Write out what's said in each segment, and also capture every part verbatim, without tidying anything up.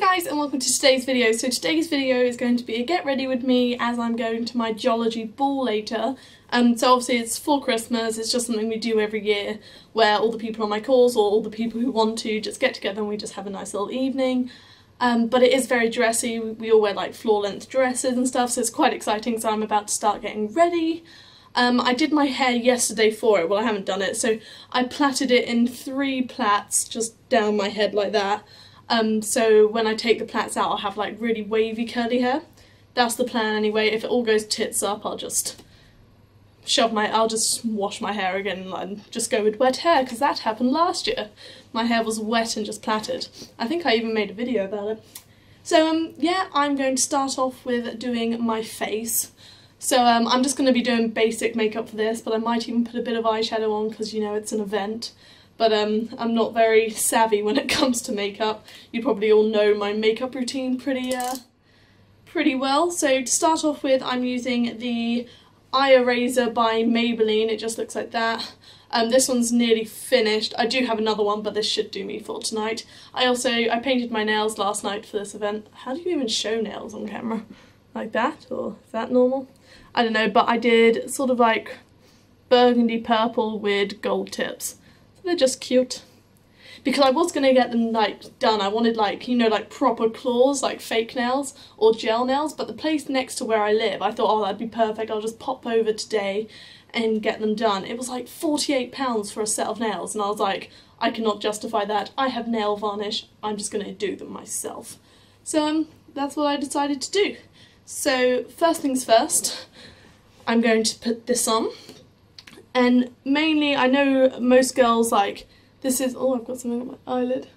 Hey guys, and welcome to today's video. So today's video is going to be a get ready with me as I'm going to my geology ball later. Um, so obviously it's for Christmas, it's just something we do every year where all the people on my course or all the people who want to just get together and we just have a nice little evening. Um, but it is very dressy, we all wear like floor length dresses and stuff, so it's quite exciting, so I'm about to start getting ready. Um, I did my hair yesterday for it, well I haven't done it, so I plaited it in three plaits just down my head like that. Um, so when I take the plaits out, I'll have like really wavy curly hair. That's the plan anyway. If it all goes tits up, I'll just shove my, I'll just wash my hair again and just go with wet hair, because that happened last year. My hair was wet and just plaited. I think I even made a video about it. So um, yeah, I'm going to start off with doing my face. So um, I'm just going to be doing basic makeup for this, but I might even put a bit of eyeshadow on because, you know, it's an event. But um, I'm not very savvy when it comes to makeup. You probably all know my makeup routine pretty uh, pretty well. So to start off with, I'm using the eye eraser by Maybelline. It just looks like that. Um, this one's nearly finished. I do have another one, but this should do me for tonight. I also, I painted my nails last night for this event. How do you even show nails on camera? Like that? Or is that normal? I don't know, but I did sort of like burgundy purple with gold tips. They're just cute. Because I was going to get them like done, I wanted like, you know, like proper claws, like fake nails or gel nails, but the place next to where I live, I thought, oh, that'd be perfect, I'll just pop over today and get them done. It was like forty-eight pounds for a set of nails, and I was like, I cannot justify that, I have nail varnish, I'm just going to do them myself. So um, that's what I decided to do. So first things first, I'm going to put this on. And mainly, I know most girls like, this is, oh I've got something on my eyelid.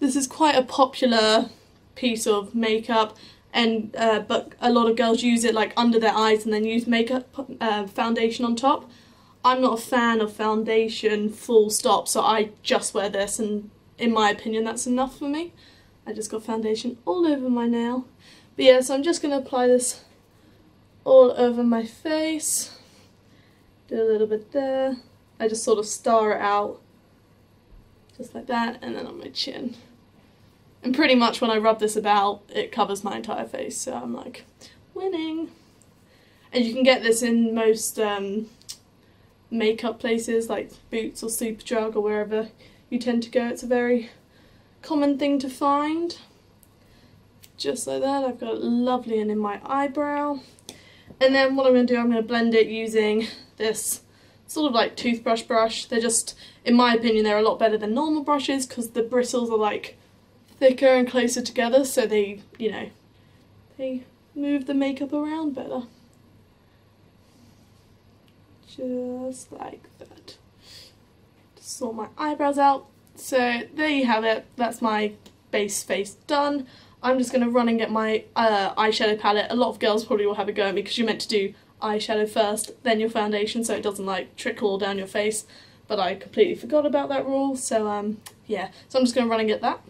This is quite a popular piece of makeup, and uh, but a lot of girls use it like under their eyes and then use makeup uh, foundation on top. I'm not a fan of foundation full stop, so I just wear this, and in my opinion that's enough for me. I just got foundation all over my nail. But yeah, so I'm just going to apply this all over my face. Do a little bit there. I just sort of star it out just like that, and then on my chin. And pretty much when I rub this about, it covers my entire face, so I'm like, winning. And you can get this in most um, makeup places like Boots or Superdrug or wherever you tend to go. It's a very common thing to find. Just like that. I've got it lovely and in my eyebrow. And then what I'm going to do, I'm going to blend it using this sort of like toothbrush brush. They're just, in my opinion, they're a lot better than normal brushes because the bristles are like thicker and closer together, so they, you know, they move the makeup around better. Just like that. Just sort my eyebrows out. So there you have it. That's my base face done. I'm just going to run and get my uh, eyeshadow palette. A lot of girls probably will have a go at me because you're meant to do eyeshadow first, then your foundation, so it doesn't like trickle all down your face, but I completely forgot about that rule, so um yeah, so I'm just going to run and get that.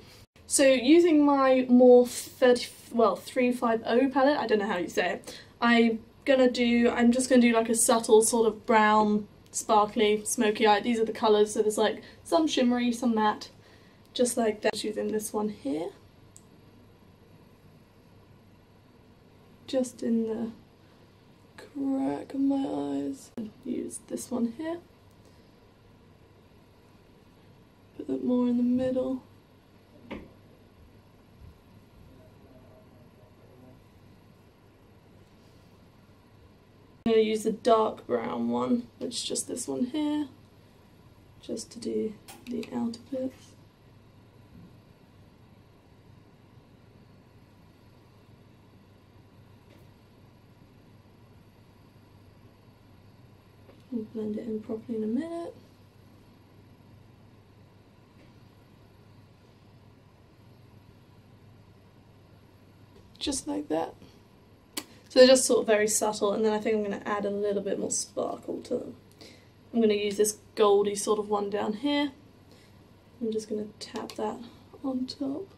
So using my Morphe thirty, well three fifty palette, I don't know how you say it, I'm going to do, I'm just going to do like a subtle sort of brown, sparkly, smoky eye. These are the colours, so there's like some shimmery, some matte, just like that. Using this one here, just in the crack of my eyes. Use this one here. Put that more in the middle. I'm going to use the dark brown one, which is just this one here, just to do the outer bits. Blend it in properly in a minute. Just like that. So they're just sort of very subtle, and then I think I'm going to add a little bit more sparkle to them. I'm going to use this goldy sort of one down here. I'm just going to tap that on top.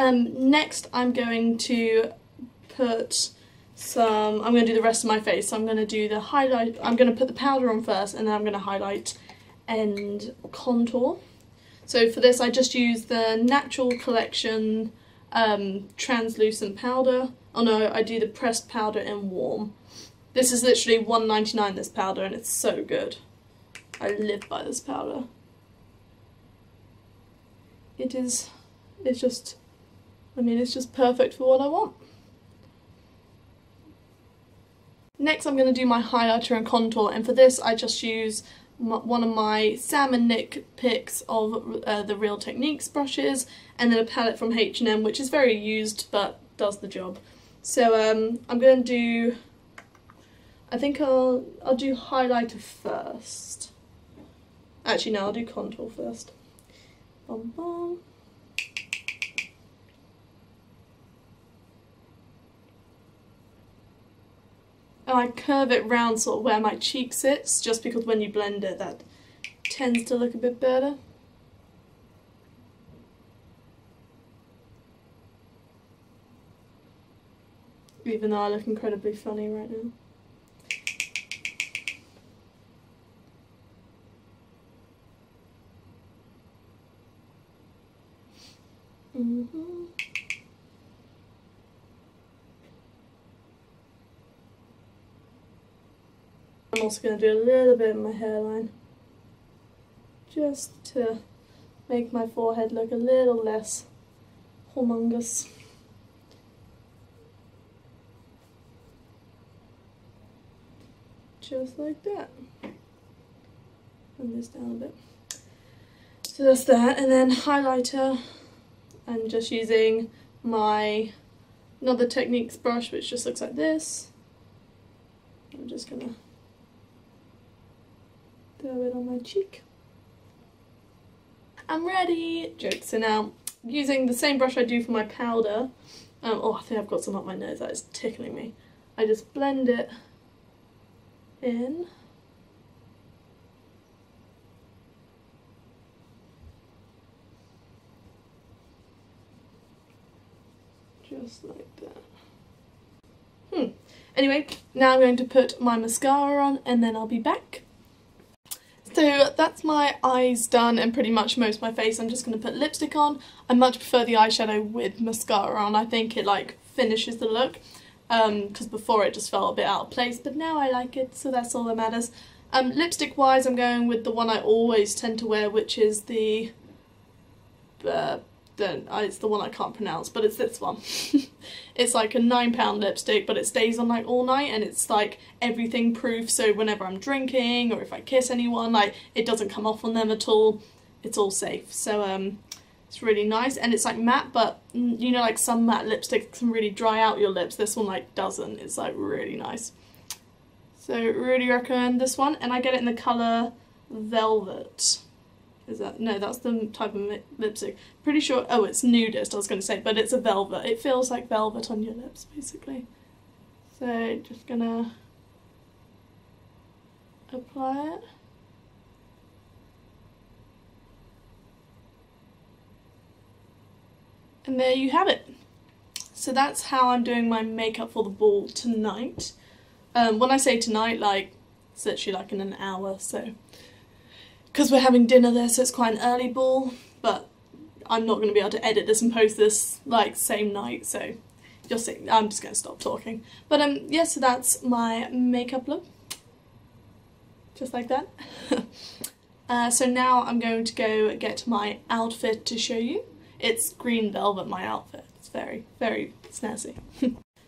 Um, next I'm going to put some, I'm going to do the rest of my face, so I'm going to do the highlight, I'm going to put the powder on first and then I'm going to highlight and contour. So for this I just use the Natural Collection um, translucent powder. Oh no, I do the pressed powder in warm. This is literally one ninety-nine, this powder, and it's so good. I live by this powder. It is, it's just, I mean, it's just perfect for what I want. Next I'm going to do my highlighter and contour, and for this I just use one of my Sam and Nick picks of uh, the Real Techniques brushes, and then a palette from H and M, which is very used but does the job. So um, I'm going to do, I think I'll, I'll do highlighter first. Actually no, I'll do contour first. Bum, bum. And I curve it round sort of where my cheek sits, just because when you blend it that tends to look a bit better. Even though I look incredibly funny right now. Mm-hmm. I'm also going to do a little bit of my hairline, just to make my forehead look a little less humongous. Just like that. Bring this down a bit. So that's that, and then highlighter. I'm just using my another Techniques brush, which just looks like this. I'm just gonna throw it on my cheek. I'm ready! Joke. So now, using the same brush I do for my powder, um, oh, I think I've got some up my nose, that is tickling me. I just blend it in. Just like that. Hmm. Anyway, now I'm going to put my mascara on and then I'll be back. So that's my eyes done and pretty much most of my face. I'm just going to put lipstick on. I much prefer the eyeshadow with mascara on. I think it like finishes the look, because um, before it just felt a bit out of place, but now I like it, so that's all that matters. Um, lipstick wise I'm going with the one I always tend to wear, which is the uh, Then it's the one I can't pronounce, but it's this one. It's like a nine pound lipstick, but it stays on like all night, and it's like everything proof, so whenever I'm drinking or if I kiss anyone, like it doesn't come off on them at all. It's all safe. So um it's really nice, and it's like matte, but you know, like some matte lipsticks can really dry out your lips. This one like doesn't. It's like really nice. So really recommend this one, and I get it in the colour Velvet. Is that, no, that's the type of lipstick. Pretty sure, oh, it's Nudist, I was going to say, but it's a velvet. It feels like velvet on your lips, basically. So, just gonna apply it. And there you have it. So that's how I'm doing my makeup for the ball tonight. Um, when I say tonight, like, it's literally like in an hour, so... because we're having dinner there, so it's quite an early ball, but I'm not going to be able to edit this and post this like same night, so you'll see. I'm just going to stop talking. But um, yeah, so that's my makeup look, just like that. uh, so now I'm going to go get my outfit to show you. It's green velvet, my outfit. It's very, very snazzy.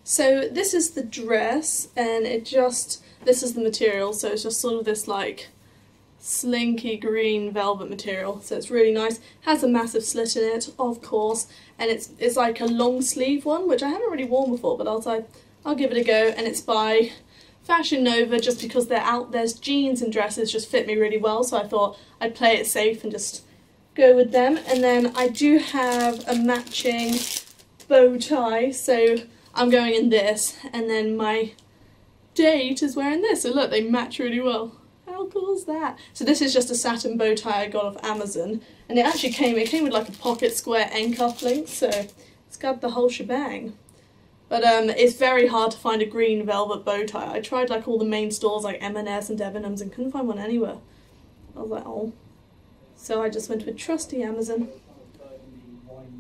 So this is the dress, and it just, this is the material, so it's just sort of this like slinky green velvet material, so it's really nice. Has a massive slit in it, of course, and it's it's like a long sleeve one, which I haven't really worn before, but I was like, I'll give it a go, and it's by Fashion Nova, just because they're out there's jeans and dresses just fit me really well, so I thought I'd play it safe and just go with them. And then I do have a matching bow tie, so I'm going in this, and then my date is wearing this, so look, they match really well. How cool is that? So this is just a satin bow tie I got off Amazon, and it actually came, it came with like a pocket square end cufflink, so It's got the whole shebang. But um, it's very hard to find a green velvet bow tie. I tried like all the main stores like M and S and Debenhams and couldn't find one anywhere. I was like, oh. So I just went with trusty Amazon.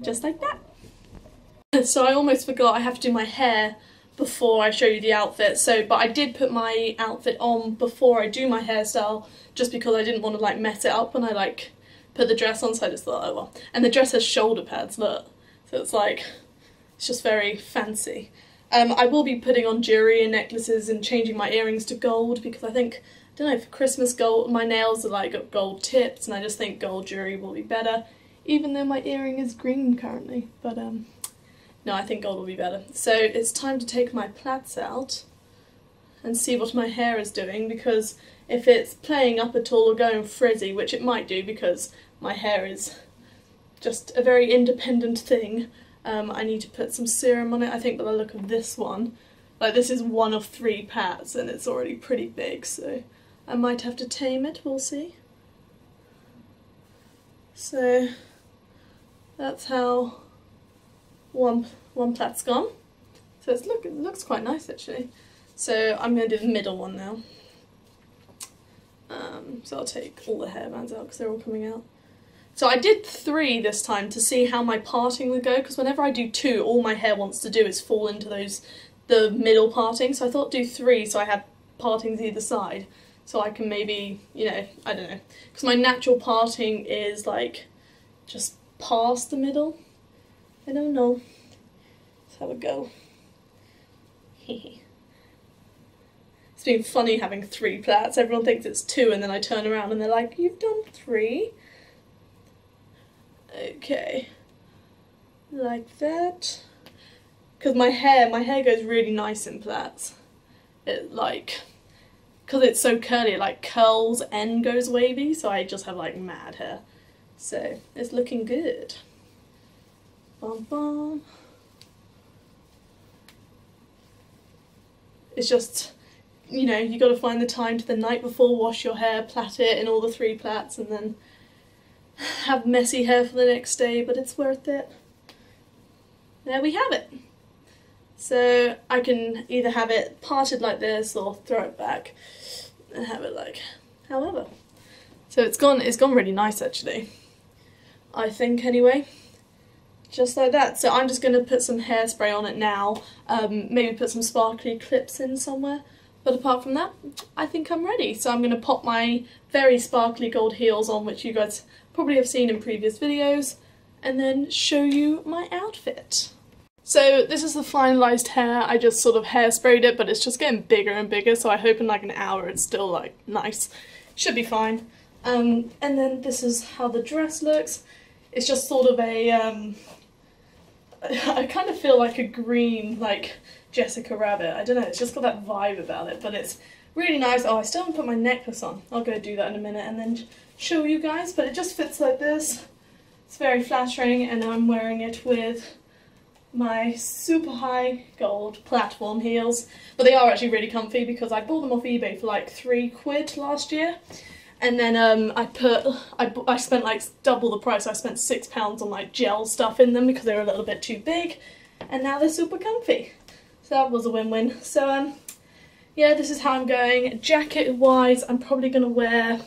Just like that. So I almost forgot I have to do my hair before I show you the outfit. So, but I did put my outfit on before I do my hairstyle just because I didn't want to like mess it up when I like put the dress on, so I just thought, oh well. And the dress has shoulder pads, look. So it's like... it's just very fancy. Um, I will be putting on jewellery and necklaces and changing my earrings to gold because I think, I don't know, for Christmas gold, my nails are like got gold tips and I just think gold jewellery will be better, even though my earring is green currently. But um, no, I think gold will be better. So it's time to take my plaits out and see what my hair is doing, because if it's playing up at all or going frizzy, which it might do because my hair is just a very independent thing, Um, I need to put some serum on it. I think by the look of this one, like this is one of three plaits and it's already pretty big, so I might have to tame it, we'll see. So that's how one one plait's gone. So it's look, it looks quite nice actually. So I'm going to do the middle one now. Um, so I'll take all the hairbands out because they're all coming out. So I did three this time to see how my parting would go, because whenever I do two, all my hair wants to do is fall into those, the middle parting. So I thought do three so I have partings either side, so I can maybe, you know, I don't know. Because my natural parting is like just past the middle. I don't know. Let's have a go. It's been funny having three plaits. Everyone thinks it's two and then I turn around and they're like, you've done three. Okay, like that, because my hair, my hair goes really nice in plaits. It like, because it's so curly, it like curls and goes wavy, so I just have like mad hair. So it's looking good. Bum bum. It's just, you know, you got to find the time to the night before, wash your hair, plait it in all the three plaits, and then have messy hair for the next day, but it's worth it. There we have it. So I can either have it parted like this or throw it back and have it like however. So it's gone it's gone really nice actually, I think, anyway. Just like that. So I'm just going to put some hairspray on it now, um, maybe put some sparkly clips in somewhere. But apart from that, I think I'm ready. So I'm going to pop my very sparkly gold heels on, which you guys probably have seen in previous videos, and then show you my outfit. So this is the finalised hair. I just sort of hairsprayed it, but it's just getting bigger and bigger, so I hope in like an hour it's still like nice. Should be fine. Um, and then this is how the dress looks. It's just sort of a, um, I kind of feel like a green, like, Jessica Rabbit. I don't know, it's just got that vibe about it, but it's really nice. Oh, I still haven't put my necklace on. I'll go do that in a minute and then show you guys, but it just fits like this. It's very flattering, and I'm wearing it with my super high gold platform heels, but they are actually really comfy because I bought them off eBay for like three quid last year, and then um, I put, I, I spent like double the price. I spent six pounds on like gel stuff in them because they were a little bit too big, and now they're super comfy. That was a win-win. So um yeah, this is how I'm going. Jacket wise, I'm probably gonna wear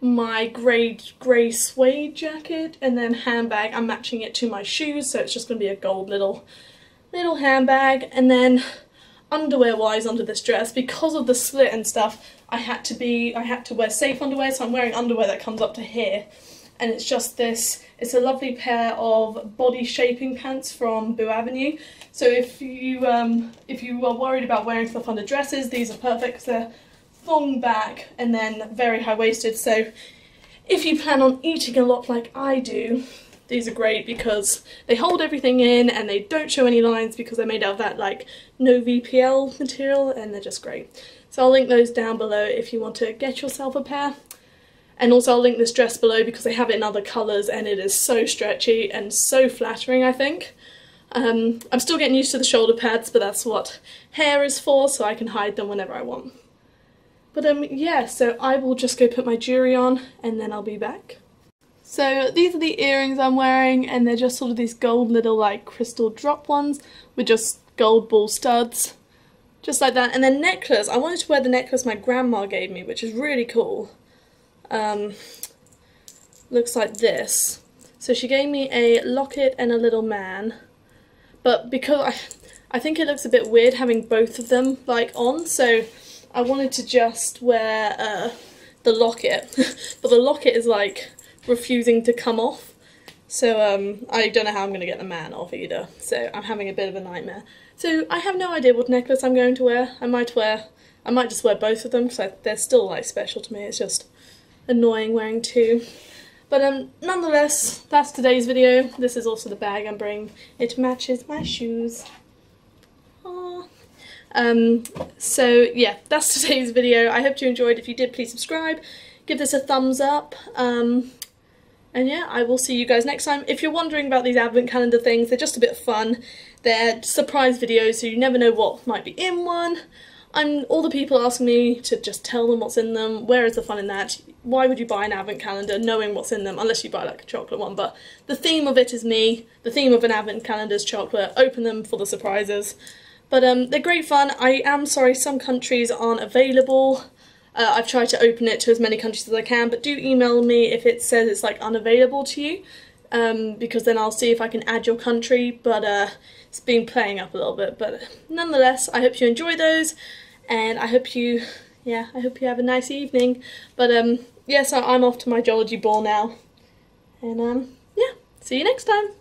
my grey grey suede jacket, and then handbag, I'm matching it to my shoes, so it's just gonna be a gold little little handbag. And then underwear wise under this dress, because of the slit and stuff, I had to be I had to wear safe underwear, so I'm wearing underwear that comes up to here. And it's just this, it's a lovely pair of body shaping pants from Boux Avenue. So if you um, if you are worried about wearing stuff under dresses, these are perfect because they're thong back and then very high-waisted. So if you plan on eating a lot like I do, these are great because they hold everything in and they don't show any lines because they're made out of that like no V P L material, and they're just great. So I'll link those down below if you want to get yourself a pair. And also I'll link this dress below because they have it in other colours and it is so stretchy and so flattering, I think. Um, I'm still getting used to the shoulder pads, but that's what hair is for, so I can hide them whenever I want. But um, yeah, so I will just go put my jewellery on and then I'll be back. So these are the earrings I'm wearing, and they're just sort of these gold little like crystal drop ones with just gold ball studs, just like that. And then necklace, I wanted to wear the necklace my grandma gave me, which is really cool. Um, looks like this. So she gave me a locket and a little man, but because I I think it looks a bit weird having both of them like on, so I wanted to just wear uh, the locket, but the locket is like refusing to come off, so um, I don't know how I'm going to get the man off either, so I'm having a bit of a nightmare. So I have no idea what necklace I'm going to wear. I might wear, I might just wear both of them because they're still like special to me. It's just annoying wearing two. But um, nonetheless, that's today's video. This is also the bag I'm bringing. It matches my shoes. Aww. Um, so yeah, that's today's video. I hope you enjoyed. If you did, please subscribe. Give this a thumbs up. Um, and yeah, I will see you guys next time. If you're wondering about these advent calendar things, they're just a bit fun. They're surprise videos, so you never know what might be in one. And all the people asking me to just tell them what's in them. Where is the fun in that? Why would you buy an advent calendar knowing what's in them, unless you buy like a chocolate one? But the theme of it is me. The theme of an advent calendar is chocolate. Open them for the surprises. But um, they're great fun. I am sorry some countries aren't available. Uh, I've tried to open it to as many countries as I can, but do email me if it says it's like unavailable to you, um, because then I'll see if I can add your country. But uh, it's been playing up a little bit. But nonetheless, I hope you enjoy those. And I hope you, yeah, I hope you have a nice evening. But um, yeah, so I'm off to my geology ball now. And um, yeah, see you next time.